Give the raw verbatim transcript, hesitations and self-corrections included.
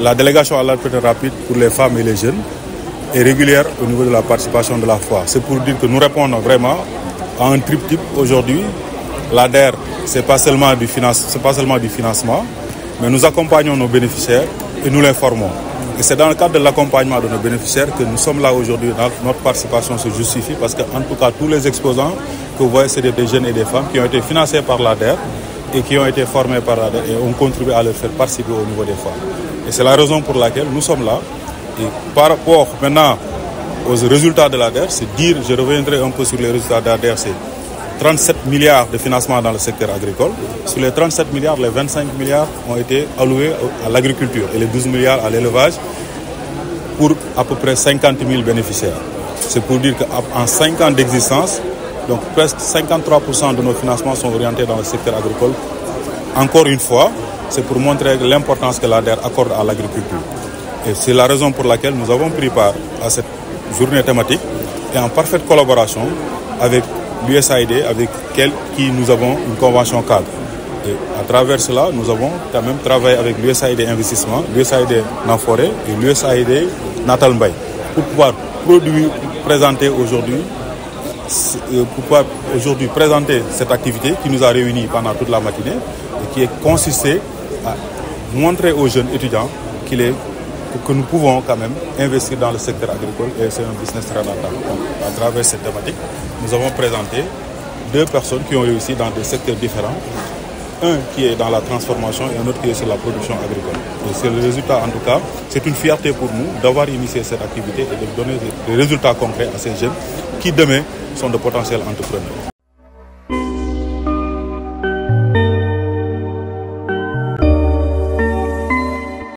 La délégation à l'entretien rapide pour les femmes et les jeunes est régulière au niveau de la participation de la F O I A. C'est pour dire que nous répondons vraiment à un triptyque aujourd'hui. La D E R, ce n'est pas seulement du financement, mais nous accompagnons nos bénéficiaires et nous l'informons. Et c'est dans le cadre de l'accompagnement de nos bénéficiaires que nous sommes là aujourd'hui. Notre participation se justifie parce qu'en tout cas, tous les exposants que vous voyez, c'est des jeunes et des femmes qui ont été financés par la D E R et qui ont été formés par la D E R et ont contribué à leur faire participer au niveau des femmes. Et c'est la raison pour laquelle nous sommes là. Et par rapport maintenant aux résultats de la D E R, c'est dire, je reviendrai un peu sur les résultats de la D E R, c'est trente-sept milliards de financement dans le secteur agricole. Sur les trente-sept milliards, les vingt-cinq milliards ont été alloués à l'agriculture et les douze milliards à l'élevage pour à peu près cinquante mille bénéficiaires. C'est pour dire qu'en cinq ans d'existence, donc presque cinquante-trois pour cent de nos financements sont orientés dans le secteur agricole. Encore une fois, c'est pour montrer l'importance que la D E R accorde à l'agriculture. Et c'est la raison pour laquelle nous avons pris part à cette journée thématique et en parfaite collaboration avec l'U S A I D, avec laquelle nous avons une convention cadre. Et à travers cela, nous avons quand même travaillé avec l'U S A I D Investissement, l'U S A I D Naforé et l'U S A I D Natal Mbaye pour pouvoir produire, présenter aujourd'hui pour pouvoir aujourd'hui présenter cette activité qui nous a réunis pendant toute la matinée et qui est consisté à montrer aux jeunes étudiants qu'il est que nous pouvons quand même investir dans le secteur agricole et c'est un business très rentable. À travers cette thématique, nous avons présenté deux personnes qui ont réussi dans des secteurs différents. Un qui est dans la transformation et un autre qui est sur la production agricole. Et c'est le résultat, en tout cas, c'est une fierté pour nous d'avoir initié cette activité et de donner des résultats concrets à ces jeunes qui demain sont de potentiels entrepreneurs.